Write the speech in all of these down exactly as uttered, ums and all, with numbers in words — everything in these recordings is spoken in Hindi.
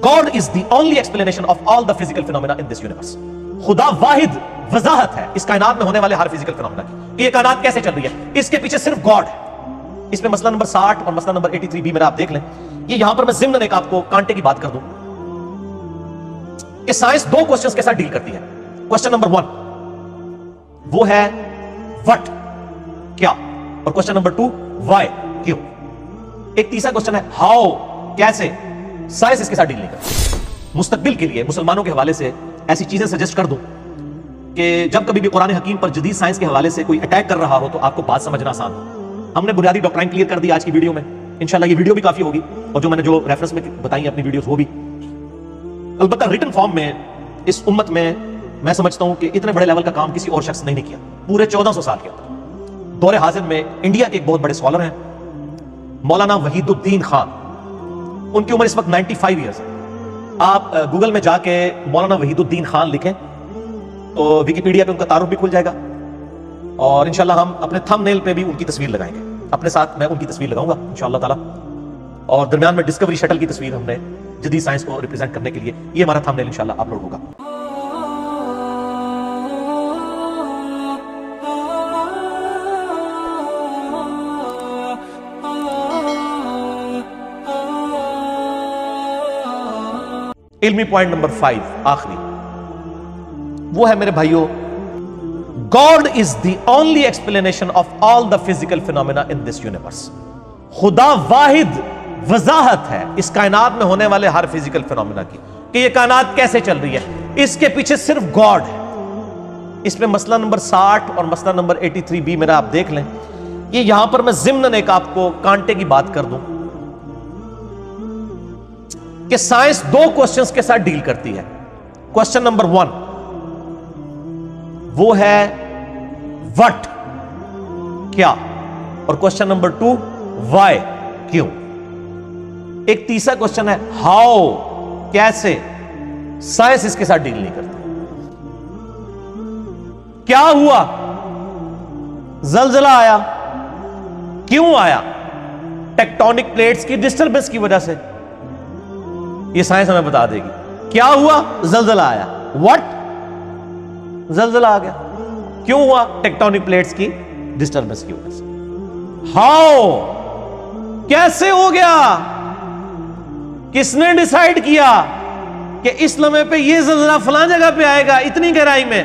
God is the only explanation of all the physical phenomena in this universe. खुदा वाहिद वजाहत है इस कायनात में होने वाले हर फिजिकल फिनोमेना की कि ये कायनात कैसे चल रही है, इसके पीछे सिर्फ गॉड है। इसमें मसला नंबर साठ और मसला नंबर तिरासी बी में आप देख लें। ये यहां पर मैं जिम्मन एक आपको कांटे की बात कर दूं कि साइंस दो क्वेश्चंस के साथ डील करती है। क्वेश्चन नंबर वन वो है व्हाट क्या, और क्वेश्चन नंबर टू व्हाई क्यों। एक तीसरा क्वेश्चन है हाउ कैसे। साइंस इसके साथ डील नहीं करती। मुस्तकबिल के लिए मुसलमानों के हवाले से ऐसी चीजें सजेस्ट कर दूं कि जब कभी भी कुरान हकीम पर जदीद साइंस के हवाले से कोई अटैक कर रहा हो तो आपको बात समझना आसान हो। हमने बुनियादी डॉक्ट्राइन क्लियर कर दी आज की वीडियो में, इंशाल्लाह ये वीडियो भी काफी होगी और जो मैंने जो रेफरेंस में बताई अपनी वीडियोस वो भी। अलबत्ता रिटन फॉर्म में इस उम्मत में मैं समझता हूं कि इतने बड़े लेवल का काम किसी और शख्स ने नहीं किया पूरे चौदह सौ साल के अंदर। दौरे हाजिर में इंडिया के एक बहुत बड़े स्कॉलर हैं मौलाना वहीदुद्दीन खान, उनकी उम्र इस वक्त पचानवे इयर्स है। आप गूगल में जाके मौलाना वहीदुद्दीन खान लिखें तो विकिपीडिया पे उनका तारुफ भी खुल जाएगा और इंशाल्लाह हम अपने थंबनेल पे भी उनकी तस्वीर लगाएंगे। अपने साथ मैं उनकी तस्वीर लगाऊंगा इंशाल्लाह ताला, और दरमियान में डिस्कवरी शटल की तस्वीर हमने जदीद साइंस को रिप्रेजेंट करने के लिए, ये हमारा थंबनेल इंशाल्लाह अपलोड होगा। इल्मी पॉइंट नंबर फाइव आखिरी वो है मेरे भाइयों, God is the only explanation of all the physical phenomena in this universe. खुदा वाहिद वजाहत है इस कायनात में होने वाले हर फिजिकल फिनोमेना की कि ये कायनात कैसे चल रही है, इसके पीछे सिर्फ गॉड है। इसमें मसला नंबर साठ और मसला नंबर तिरासी बी मेरा आप देख लें। ये यहां पर मैं जिम्नन एक आपको कांटे की बात कर दूं कि साइंस दो क्वेश्चंस के साथ डील करती है। क्वेश्चन नंबर वन वो है व्हाट क्या, और क्वेश्चन नंबर टू व्हाई क्यों। एक तीसरा क्वेश्चन है हाउ कैसे। साइंस इसके साथ डील नहीं करती। क्या हुआ, जलजला आया, क्यों आया, टेक्टोनिक प्लेट्स की डिस्टर्बेंस की वजह से, ये साइंस हमें बता देगी। क्या हुआ, जलजला आया, व्हाट जलजला आ गया, क्यों हुआ, टेक्टोनिक प्लेट्स की डिस्टर्बेंस की वजह से, हाउ कैसे हो गया, किसने डिसाइड किया कि इस लम्हे पे ये जलजला फलां जगह पे आएगा इतनी गहराई में।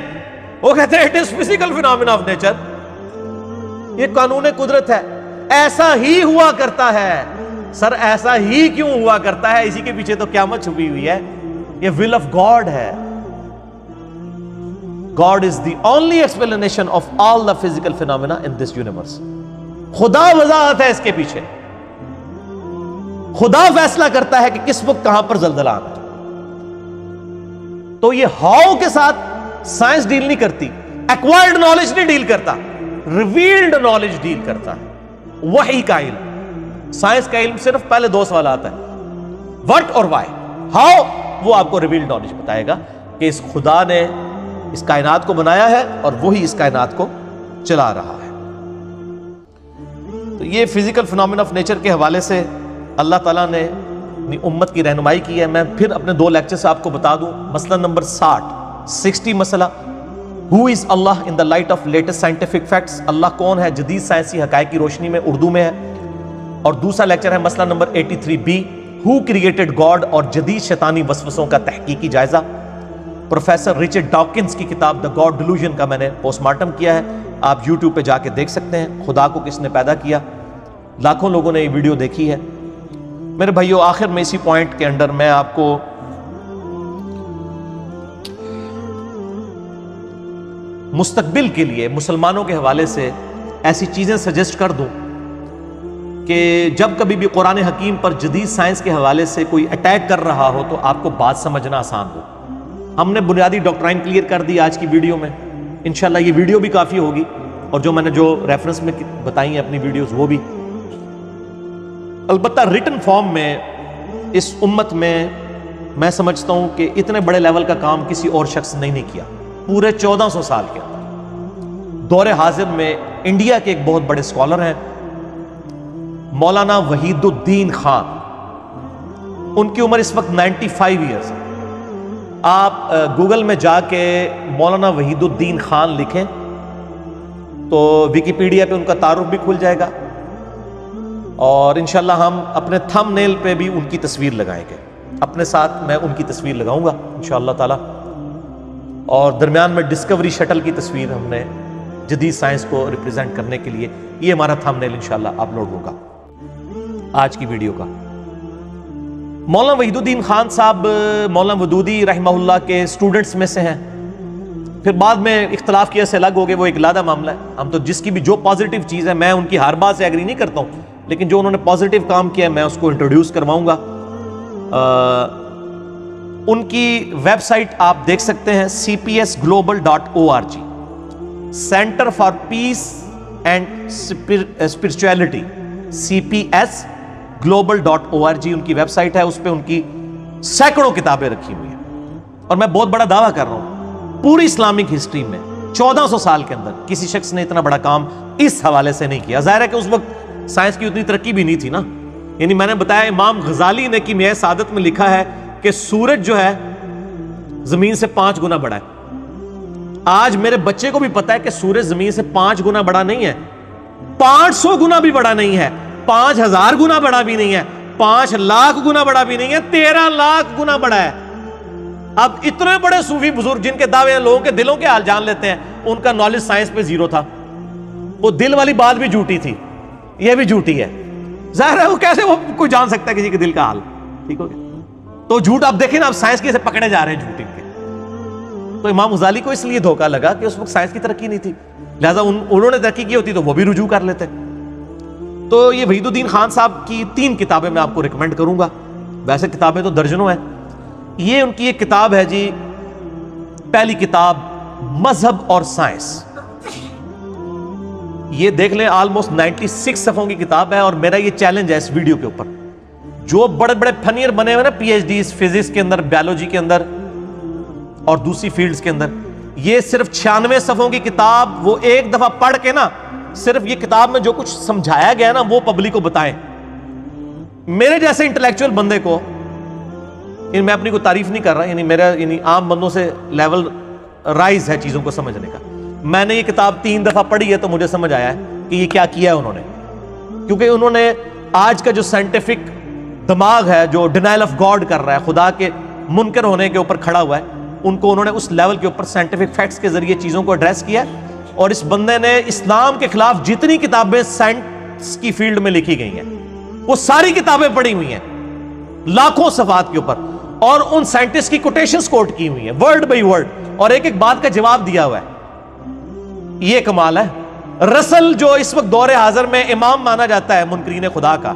वो कहते हैं it is physical phenomena of nature, ये कानून कुदरत है, ऐसा ही हुआ करता है। सर ऐसा ही क्यों हुआ करता है, इसी के पीछे तो क़यामत छुपी हुई है, ये विल ऑफ गॉड है। God is the only explanation of all the physical phenomena in this universe. खुदा वजाहत है इसके पीछे, खुदा फैसला करता है कि किस वक्त कहां पर जलजला आना है। तो ये हाउ के साथ साइंस डील नहीं करती, एक्वायर्ड नॉलेज नहीं डील करता, रिवील्ड नॉलेज डील करता है, वही का इल्म। साइंस का इल्म सिर्फ पहले दो सवाल आता है, व्हाट और व्हाई। हाउ वो आपको रिवील्ड नॉलेज बताएगा कि इस खुदा ने इस कायनात को बनाया है और वही इस कायनात को चला रहा है। तो ये फिजिकल फिनोमेना ऑफ नेचर के हवाले से अल्लाह ताला ने अपनी उम्मत की रहनुमाई की है। मैं फिर अपने दो लेक्चर से आपको बता दूं, मसला नंबर साठ सिक्सटी मसला who is Allah in the light of latest scientific facts, अल्लाह कौन है जदीद साइंसी हकायक की रोशनी में, उर्दू में है। और दूसरा लेक्चर है मसला नंबर तिरासी बी हु क्रिएटेड गॉड और जदीद शैतानी वसवसों का तहकीकी जायजा, प्रोफेसर रिचर्ड डॉकिन्स की किताब द गॉड डिल्यूजन का मैंने पोस्टमार्टम किया है, आप यूट्यूब पे जाके देख सकते हैं, खुदा को किसने पैदा किया, लाखों लोगों ने ये वीडियो देखी है। मेरे भाइयों आखिर में इसी पॉइंट के अंडर मैं आपको मुस्तकबिल के लिए मुसलमानों के हवाले से ऐसी चीजें सजेस्ट कर दूं कि जब कभी भी कुरान हकीम पर जदीद साइंस के हवाले से कोई अटैक कर रहा हो तो आपको बात समझना आसान हो। हमने बुनियादी डॉक्ट्राइन क्लियर कर दी आज की वीडियो में, इंशाल्लाह ये वीडियो भी काफ़ी होगी और जो मैंने जो रेफरेंस में बताई हैं अपनी वीडियोस वो भी। अलबत्ता रिटन फॉर्म में इस उम्मत में मैं समझता हूँ कि इतने बड़े लेवल का काम किसी और शख्स ने नहीं किया पूरे चौदह सौ साल के अंदर। दौरे हाजिर में इंडिया के एक बहुत बड़े स्कॉलर हैं मौलाना वहीदुद्दीन खान, उनकी उम्र इस वक्त नाइन्टी फाइव ईयर्स है। आप गूगल में जाके मौलाना वहीदुद्दीन खान लिखें तो विकिपीडिया पे उनका तारुफ भी खुल जाएगा और इंशाल्लाह हम अपने थंबनेल पे भी उनकी तस्वीर लगाएंगे। अपने साथ मैं उनकी तस्वीर लगाऊंगा इंशाल्लाह ताला, और दरम्यान में डिस्कवरी शटल की तस्वीर हमने जदीद साइंस को रिप्रेजेंट करने के लिए, ये हमारा थंबनेल इंशाल्लाह अपलोड होगा आज की वीडियो का। मौलाना वहीदुद्दीन खान साहब मौलाना मौदूदी रहमहुल्लाह के स्टूडेंट्स में से हैं, फिर बाद में इख्तलाफ किया से अलग हो गए, वो एक लादा मामला है। हम तो जिसकी भी जो पॉजिटिव चीज़ है, मैं उनकी हर बात से एग्री नहीं करता हूँ, लेकिन जो उन्होंने पॉजिटिव काम किया है मैं उसको इंट्रोड्यूस करवाऊँगा। उनकी वेबसाइट आप देख सकते हैं C P S global dot O R G, centre for peace and spirituality, C P S global dot O R G उनकी वेबसाइट है। उस पर उनकी सैकड़ों किताबें रखी हुई हैं, और मैं बहुत बड़ा दावा कर रहा हूं पूरी इस्लामिक हिस्ट्री में चौदह सौ साल के अंदर किसी शख्स ने इतना बड़ा काम इस हवाले से नहीं किया। जाहिर है कि उस वक्त साइंस की उतनी तरक्की भी नहीं थी ना। यानी मैंने बताया इमाम गजाली ने कि मैं सादत में लिखा है कि सूरज जो है जमीन से पांच गुना बड़ा है। आज मेरे बच्चे को भी पता है कि सूरज जमीन से पांच गुना बड़ा नहीं है, पांच सौ गुना भी बड़ा नहीं है, पांच हजार गुना बड़ा भी नहीं है, पांच लाख गुना बड़ा भी नहीं है, तेरह लाख गुना बड़ा है। अब इतने बड़े सूफी बुजुर्ग जिनके दावे हैं, लोगों के दिलों के हाल जान लेते हैं, उनका नॉलेज साइंस पे जीरो था। वो दिल वाली बात भी झूठी थी, ये भी झूठी है। जाहिर है वो कैसे वो कोई जान सकता है किसी के दिल का हाल, ठीक हो गया। तो झूठ आप देखें ना, आप साइंस कैसे पकड़े जा रहे हैं झूठी के। तो इमाम गजाली को इसलिए धोखा लगा कि उस वक्त साइंस की तरक्की नहीं थी, लिहाजा उन, उन्होंने तरक्की की होती तो वो भी रुजू कर लेते। तो ये वहीदुद्दीन खान साहब की तीन किताबें मैं आपको रिकमेंड करूंगा। वैसे किताबें तो दर्जनों हैं। ये उनकी एक किताब है जी, पहली किताब मजहब और साइंस। ये देख लें, ऑलमोस्ट छियानवे सफ़ों की किताब है। और मेरा ये चैलेंज है इस वीडियो के ऊपर, जो बड़े बड़े फनियर बने हुए ना पी एच डी फिजिक्स के अंदर, बायोलॉजी के अंदर और दूसरी फील्ड्स के अंदर, ये सिर्फ छियानवे सफ़ों की किताब वो एक दफा पढ़ के ना, सिर्फ ये किताब में जो कुछ समझाया गया ना वो पब्लिक को बताएं। मेरे जैसे इंटेलेक्चुअल बंदे को, इन मैं अपनी को तारीफ नहीं कर रहा, यानी मेरा यानी आम बंदों से लेवल राइज है चीज़ों को समझने का। मैंने ये किताब तीन दफ़ा पढ़ी है तो मुझे समझ आया है कि ये क्या किया है उन्होंने, क्योंकि उन्होंने आज का जो साइंटिफिक दिमाग है जो डिनाइल ऑफ गॉड कर रहा है, खुदा के मुनकर होने के ऊपर खड़ा हुआ है, उनको उन्होंने उस लेवल के ऊपर साइंटिफिक फैक्ट्स के जरिए चीज़ों को एड्रेस किया। और इस बंदे ने इस्लाम के खिलाफ जितनी किताबें साइंस की फील्ड में लिखी गई हैं वो सारी किताबें पढ़ी हुई हैं, लाखों सफात के ऊपर, और उन साइंटिस्ट की कोटेशंस कोट की हुई हैं वर्ड बाय वर्ड, और एक एक बात का जवाब दिया हुआ है। ये कमाल है। रसल जो इस वक्त दौरे हाजिर में इमाम माना जाता है मुनकरीन खुदा का,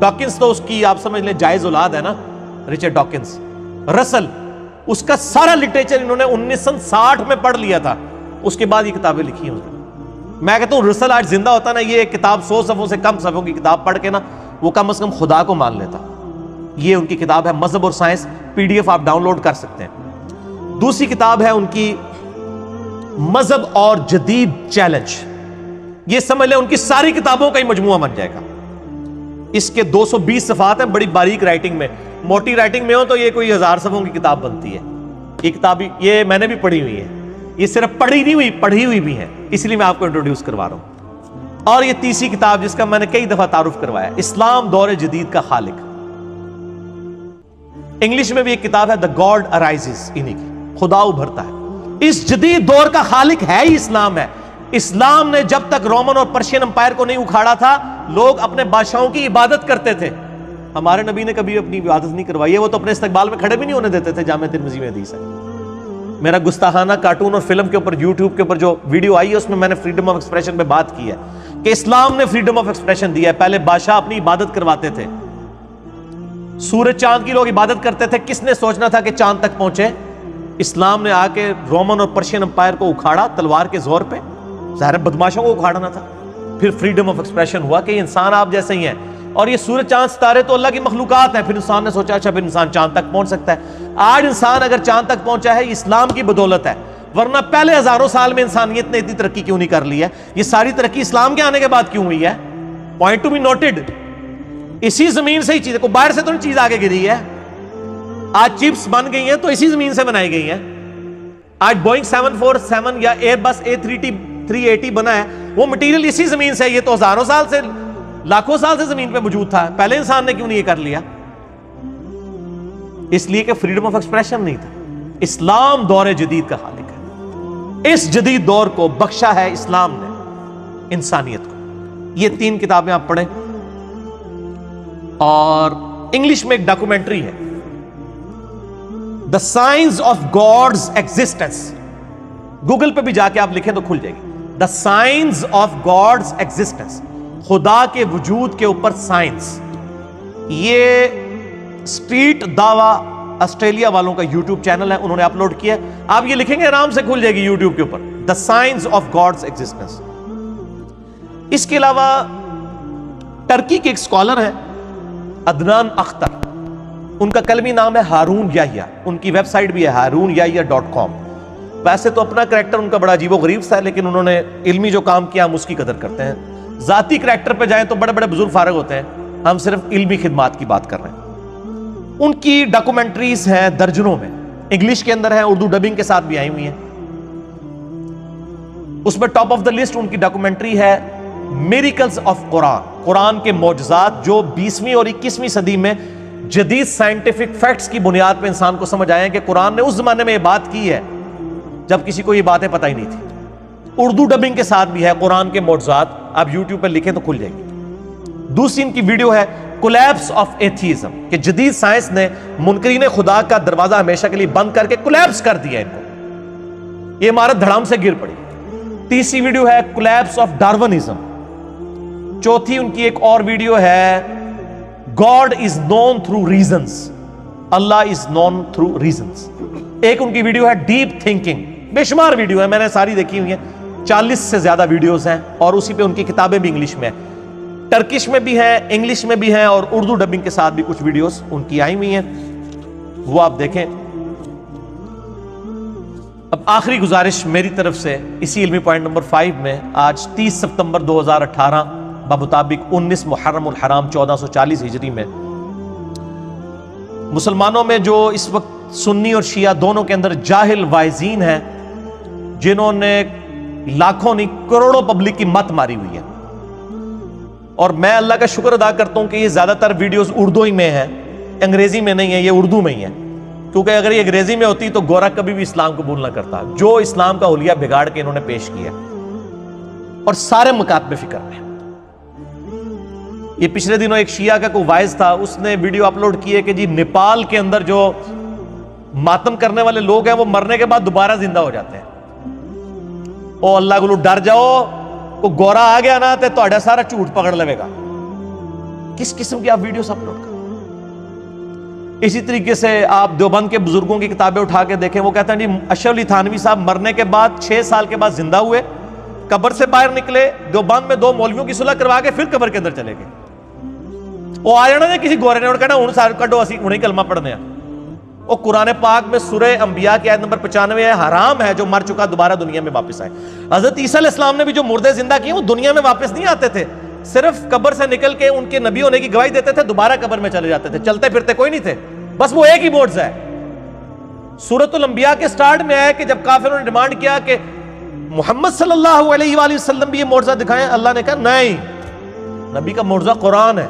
डॉकिंस तो उसकी आप समझ लें जायज औलाद है ना, रिचर्ड डॉकिंस। रसल उसका सारा लिटरेचर इन्होंने उन्नीस सौ साठ में पढ़ लिया था, उसके बाद ये किताबें लिखी हैं। मैं कहता हूँ रसल आज जिंदा होता ना, ये किताब सौ सफ़ों से कम सफ़ों की किताब पढ़ के ना वो कम अज़ कम खुदा को मान लेता। ये उनकी किताब है मजहब और साइंस, पीडीएफ आप डाउनलोड कर सकते हैं। दूसरी किताब है उनकी मजहब और जदीद चैलेंज। ये समझ लें उनकी सारी किताबों का ही मजमूआ बन जाएगा। इसके दो सौ बीस सफ़ात हैं, बड़ी बारीक राइटिंग में, मोटी राइटिंग में हो तो ये कोई हज़ार सफ़ों की किताब बनती है। ये किताब ये मैंने भी पढ़ी हुई है, ये सिर्फ पढ़ी नहीं हुई, पढ़ी हुई भी है, इसलिए मैं आपको इंट्रोड्यूस करवा रहा हूं। और ये तीसरी किताब जिसका मैंने कई दफा तारुफ करवाया, इस्लाम दौरे जदीद का खालिक। इंग्लिश में भी एक किताब है द गॉड अराइजेस, इन्हीं की, खुदा उभरता है। इस जदीद दौर का खालिक है ही इस्लाम है। इस्लाम ने जब तक रोमन और पर्शियन अंपायर को नहीं उखाड़ा था, लोग अपने बादशाहों की इबादत करते थे। हमारे नबी ने कभी अपनी इबादत नहीं करवाई है, वो तो अपने इस्तकबाल में खड़े भी नहीं होने देते थे। जामे तिरमिज़ी में हदीस है। मेरा गुस्ताखाना कार्टून और फिल्म के ऊपर यूट्यूब के ऊपर जो वीडियो आई है उसमें मैंने फ्रीडम ऑफ एक्सप्रेशन पे बात की है कि इस्लाम ने फ्रीडम ऑफ एक्सप्रेशन दिया है। पहले बादशाह अपनी इबादत करवाते थे, सूरज चांद की लोग इबादत करते थे। किसने सोचना था कि चांद तक पहुंचे। इस्लाम ने आके रोमन और पर्शियन अंपायर को उखाड़ा तलवार के जोर पर, ज़ाहिर बदमाशों को उखाड़ना था। फिर फ्रीडम ऑफ एक्सप्रेशन हुआ कि इंसान आप जैसे ही हैं, और ये सूरज चांद सितारे तो अल्लाह की मखलूकात है। फिर इंसान ने सोचा अच्छा फिर इंसान चांद तक पहुंच सकता है। आज इंसान अगर चांद तक पहुंचा है इस्लाम की बदौलत है, वरना पहले हजारों साल में इंसानियत ने इतनी तरक्की क्यों नहीं कर ली है। ये सारी तरक्की इस्लाम के आने के बाद क्यों हुई है, पॉइंट टू बी नोटेड। इसी जमीन से ही चीज को, बाहर से तो चीज आगे गिरी है, आज चिप्स बन गई हैं तो इसी जमीन से बनाई गई हैं। आज बोइंग सेवन फोर सेवन या एयरबस ए थ्री एटी बना है, वो मटेरियल इसी जमीन से है। ये तो हजारों साल से, लाखों साल से जमीन पे मौजूद था, पहले इंसान ने क्यों नहीं ये कर लिया? इसलिए कि फ्रीडम ऑफ एक्सप्रेशन नहीं था। इस्लाम दौरे जदीद का खालिक है, इस जदीद दौर को बख्शा है इस्लाम ने इंसानियत को। ये तीन किताबें आप पढ़ें। और इंग्लिश में एक डॉक्यूमेंट्री है, the science of God's existence. Google पे भी जाके आप लिखें तो खुल जाएगी, the science of God's existence, खुदा के वजूद के ऊपर साइंस। ये स्ट्रीट दावा ऑस्ट्रेलिया वालों का यूट्यूब चैनल है, उन्होंने अपलोड किया। आप ये लिखेंगे आराम से खुल जाएगी यूट्यूब के ऊपर, the science of God's existence. इसके अलावा टर्की के एक स्कॉलर है अदनान अख्तर, उनका कलमी नाम है हारून याहिया, उनकी वेबसाइट भी है हारून याहिया डॉट कॉम। वैसे तो अपना करैक्टर उनका बड़ा अजीबो गरीब सा है, लेकिन उन्होंने इल्मी जो काम किया हम उसकी कदर करते हैं। ज़ाती करैक्टर पे जाएं तो बड़े बड़े बुजुर्ग फारग होते हैं, हम सिर्फ इल्मी खिदमात की बात कर रहे हैं। उनकी डॉक्यूमेंट्रीज हैं दर्जनों में, इंग्लिश के अंदर है, उर्दू डबिंग के साथ भी आई हुई हैं। उसमें टॉप ऑफ द लिस्ट उनकी डॉक्यूमेंट्री है मिरेकल्स ऑफ कुरान, कुरान के मौजज़ात जो बीसवीं और इक्कीसवीं सदी में जदीद साइंटिफिक फैक्ट्स की बुनियाद पर इंसान को समझ आए कि कुरान ने उस जमाने में ये बात की है जब किसी को ये बातें पता ही नहीं थी। उर्दू डबिंग के साथ भी है कुरान के मौजज़ात, आप यूट्यूब पर लिखें तो खुल जाएगी। दूसरी इनकी वीडियो है कोलैप्स ऑफ एथीज़म, कि जदीद साइंस ने मुनकरीन खुदा का दरवाजा हमेशा के लिए बंद करके कोलैप्स कर दिया इनको, ये इमारत धड़ाम से गिर पड़ी। तीसरी वीडियो है कोलैप्स ऑफ डार्विनिज्म। चौथी उनकी एक और वीडियो है God is known through reason, Allah is known through reason. एक उनकी वीडियो है डीप थिंकिंग, बेशुमार वीडियो है, मैंने सारी देखी हुई है, चालीस से ज्यादा वीडियोस हैं। और उसी पे उनकी किताबें भी इंग्लिश में, टर्किश में भी है, इंग्लिश में भी है, और उर्दू डबिंग के साथ भी कुछ वीडियोस उनकी आई हुई हैं, वो आप देखें। अब आखिरी गुजारिश मेरी तरफ से इसी इल्मी पॉइंट नंबर फाइव में, आज तीस सितंबर दो हजार अठारह बामुताबिक उन्नीस मुहर्रम उल हराम चौदह सौ चालीस हिजरी में मुसलमानों में जो इस वक्त सुन्नी और शिया दोनों के अंदर जाहिल वाइजीन हैं, जिन्होंने लाखों नहीं करोड़ों पब्लिक की मत मारी हुई है। और मैं अल्लाह का शुक्र अदा करता हूँ कि ये ज़्यादातर वीडियोस उर्दू ही में हैं, अंग्रेज़ी में नहीं है, ये उर्दू में ही है। क्योंकि अगर ये अंग्रेज़ी में होती तो गोरा कभी भी इस्लाम कबूल ना करता, जो इस्लाम का हुलिया बिगाड़ के इन्होंने पेश किया। और सारे मकातबे फिक्र में, ये पिछले दिनों एक शिया का कोई वाइज था, उसने वीडियो अपलोड किए कि जी नेपाल के अंदर जो मातम करने वाले लोग हैं वो मरने के बाद दोबारा जिंदा हो जाते हैं। ओ अल्लाह को डर जाओ, को गोरा आ गया ना तो तुम्हारा सारा झूठ पकड़ लेगा। किस किस्म की आप वीडियोस अपलोड कर। इसी तरीके से आप देवबंद के बुजुर्गों की किताबें उठा के देखें, वो कहते हैं जी अशरफ अली थानवी साहब मरने के बाद छह साल के बाद जिंदा हुए, कब्र से बाहर निकले, देवबंद में दो मौलवियों की सुलह करवा के फिर कब्र के अंदर चले गए। वो आ जाना किसी गोरे ने कहना हूं सारे कड्डो असी उन्हें कलमा पढ़ने हैं। और कुरान पाक में सूरे अंबिया की आयत नंबर पचानवे है, हराम है जो मर चुका दोबारा दुनिया में वापस आए। हजरत ईसा अलैहिस्सलाम ने भी जो मुर्दे जिंदा किए वो दुनिया में वापस नहीं आते थे, सिर्फ कब्र से निकल के उनके नबी होने की गवाही देते थे, दोबारा कब्र में चले जाते थे, चलते फिरते कोई नहीं थे, बस वो एक ही मोर्ज है। सूरत अंबिया के स्टार्ट में आया कि जब काफिरों ने डिमांड किया कि मुहम्मद सल्लल्लाहु अलैहि वसल्लम भी ये मोर्जा दिखाएं, अल्लाह ने कहा नहीं, नबी का मोर्जा कुरान है,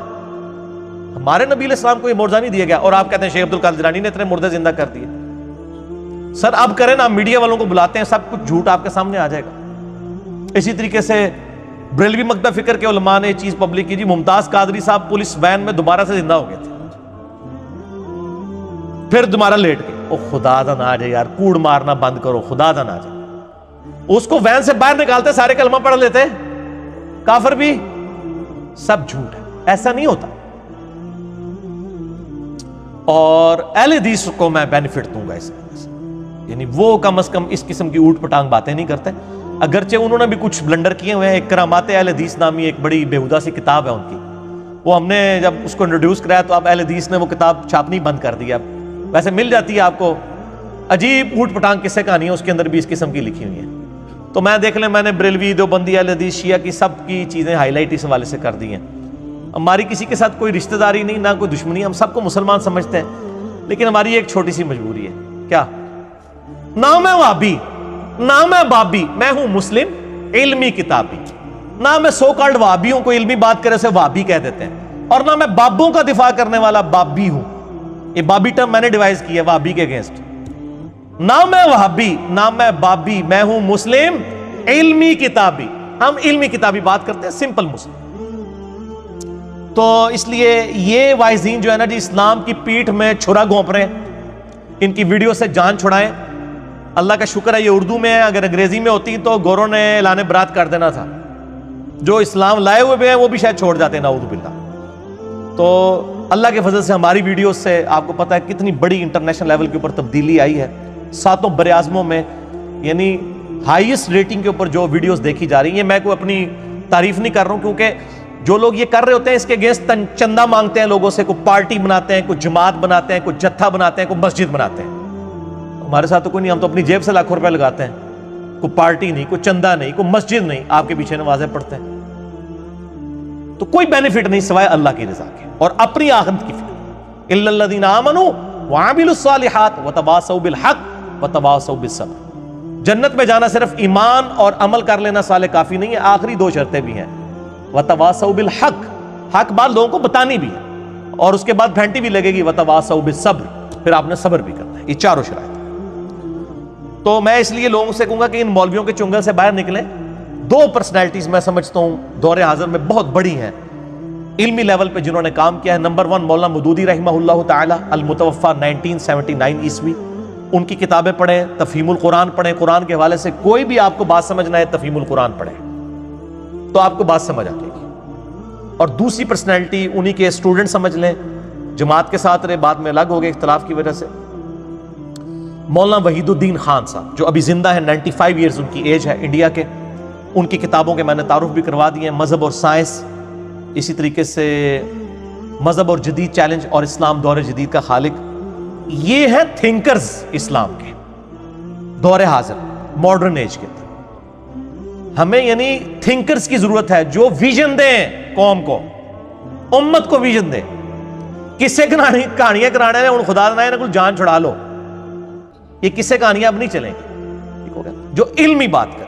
हमारे नबी अलैहिस्सलाम को ये मोर्जा नहीं दिया गया। और आप कहते हैं शेख अब्दुल कादिर ने इतने मुर्दे जिंदा कर दिए। सर अब करें ना, मीडिया वालों को बुलाते हैं, सब कुछ झूठ आपके सामने आ जाएगा। इसी तरीके से ब्रेलवी मकतब फिक्र के उलमा ने चीज पब्लिक की, जी मुमताज कादरी साहब पुलिस वैन में दोबारा से जिंदा हो गए थे, फिर दोबारा लेट गए। ओ खुदा दा ना आ जाए यार, कूड़ मारना बंद करो, खुदा दा ना आ जाए। उसको वैन से बाहर निकालते सारे कलमा पढ़ लेते, काफिर भी, सब झूठ है, ऐसा नहीं होता। और अहल हदीस को मैं बेनिफिट दूंगा इस, यानी वो कम अज कम इस किस्म की ऊट पटांग बातें नहीं करते, अगरचे उन्होंने भी कुछ ब्लंडर किए हुए हैं। एक करामाते अहल हदीस नामी एक बड़ी बेहुदा सी किताब है उनकी, वो हमने जब उसको इंट्रोड्यूस कराया तो अब अहल हदीस ने वो किताब छापनी बंद कर दी। अब वैसे मिल जाती है आपको, अजीब ऊट पटांग किस्से कहानियाँ उसके अंदर भी इस किस्म की लिखी हुई हैं। तो मैं देख लें, मैंने बरेलवी, देवबंदी, अहल हदीस, शिया की सब की चीज़ें हाईलाइट इस हवाले से कर दी हैं। हमारी किसी के साथ कोई रिश्तेदारी नहीं, ना कोई दुश्मनी, हम सबको मुसलमान समझते हैं। लेकिन हमारी एक छोटी सी मजबूरी है, क्या? ना मैं वाबी, ना मैं बाबी, मैं हूं मुस्लिम इल्मी किताबी। ना मैं सो कॉल्ड वाबियों को इल्मी बात करे उसे वाबी कह देते हैं, और ना मैं बाबों का दिफा करने वाला बाबी हूं। ये बाबी टर्म मैंने डिवाइस किया वाबी के अगेंस्ट। ना मैं वहाबी, ना मैं बाबी, मैं हूं मुस्लिम इल्मी किताबी। हम इल्मी किताबी बात करते हैं, सिंपल मुस्लिम। तो इसलिए ये वाइजीन जो है ना जी, इस्लाम की पीठ में छुरा घोंप रहे हैं, इनकी वीडियो से जान छुड़ाएं। अल्लाह का शुक्र है ये उर्दू में है, अगर अंग्रेजी में होती तो गोरों ने ऐलान बरात कर देना था। जो इस्लाम लाए हुए हैं वो भी शायद छोड़ जाते हैं, नाउज़ बिल्लाह। तो अल्लाह के फजल से हमारी वीडियो से आपको पता है कितनी बड़ी इंटरनेशनल लेवल के ऊपर तब्दीली आई है। सातों बरेआज़मों में यानी हाईएस्ट रेटिंग के ऊपर जो वीडियोस देखी जा रही है। मैं कोई अपनी तारीफ नहीं कर रहा हूँ, क्योंकि जो लोग ये कर रहे होते हैं इसके अगेंस्ट चंदा मांगते हैं लोगों से, कोई पार्टी बनाते हैं, कोई जमात बनाते हैं, कोई जत्था बनाते हैं, कोई मस्जिद बनाते हैं। हमारे साथ तो कोई नहीं, हम तो अपनी जेब से लाखों रुपये लगाते हैं। कोई पार्टी नहीं, कोई चंदा नहीं, कोई मस्जिद नहीं, आपके पीछे नमाजें पढ़ते हैं। तो कोई बेनिफिट नहीं सिवाय अल्लाह की रजा के और अपनी आखिरत की फिक्र। इल्लल्लज़ीना आमनू वअमिलुस्सालिहात वतवासौ बिलहक़ वतवासौ बिस्सब्र। जन्नत में जाना सिर्फ ईमान और अमल कर लेना साले काफी नहीं है, आखिरी दो शर्तें भी हैं। वतवासौ बिलहक़, हक बात लोगों को बतानी भी है, और उसके बाद फेंटी भी लगेगी। वतवासौ बिस्सब्र, फिर आपने सब्र भी करना है। ये चारों शराइत। तो मैं इसलिए लोगों से कहूंगा कि इन मौलवियों के चुंगल से बाहर निकलें। दो पर्सनैलिटीज मैं समझता हूँ दौरे हाजिर में बहुत बड़ी हैं इल्मी लेवल पे, जिन्होंने काम किया है। नंबर वन मौलाना मौदूदी रहमहुल्लाह ताला, अलमुतवफ़ा नाइनटीन सेवेंटी नाइन ईस्वी। उनकी किताबें पढ़ें, तफ़हीमुल कुरान पढ़ें। कुरान के हवाले से कोई भी आपको बात समझना है, तफ़हीमुल कुरान पढ़ें तो आपको बात समझ आ जाएगी। और दूसरी पर्सनैलिटी उन्हीं के स्टूडेंट समझ लें, जमात के साथ रहे, बाद में अलग हो गए इख्तलाफ की वजह से, मौलाना वहीदुद्दीन खान साहब जो अभी जिंदा है। नाइन्टी फाइव ईयर्स उनकी एज है इंडिया के। उनकी किताबों के मैंने तारुफ भी करवा दिए हैं, मज़हब और साइंस। इसी तरीके से मज़हब और जदीद चैलेंज और इस्लाम दौरे जदीद का खालिक। ये हैं थिंकर्स इस्लाम के दौरे हाजिर मॉडर्न एज के। हमें यानी थिंकर्स की ज़रूरत है जो विजन दें कौम को, उम्मत को विजन दें। किससे कहानियाँ कराने हैं उन खुदा ना कुल जान छुड़ा लो, ये किससे कहानियाँ अब नहीं चलेंगी। ठीक हो गया, जो इल्मी बात कर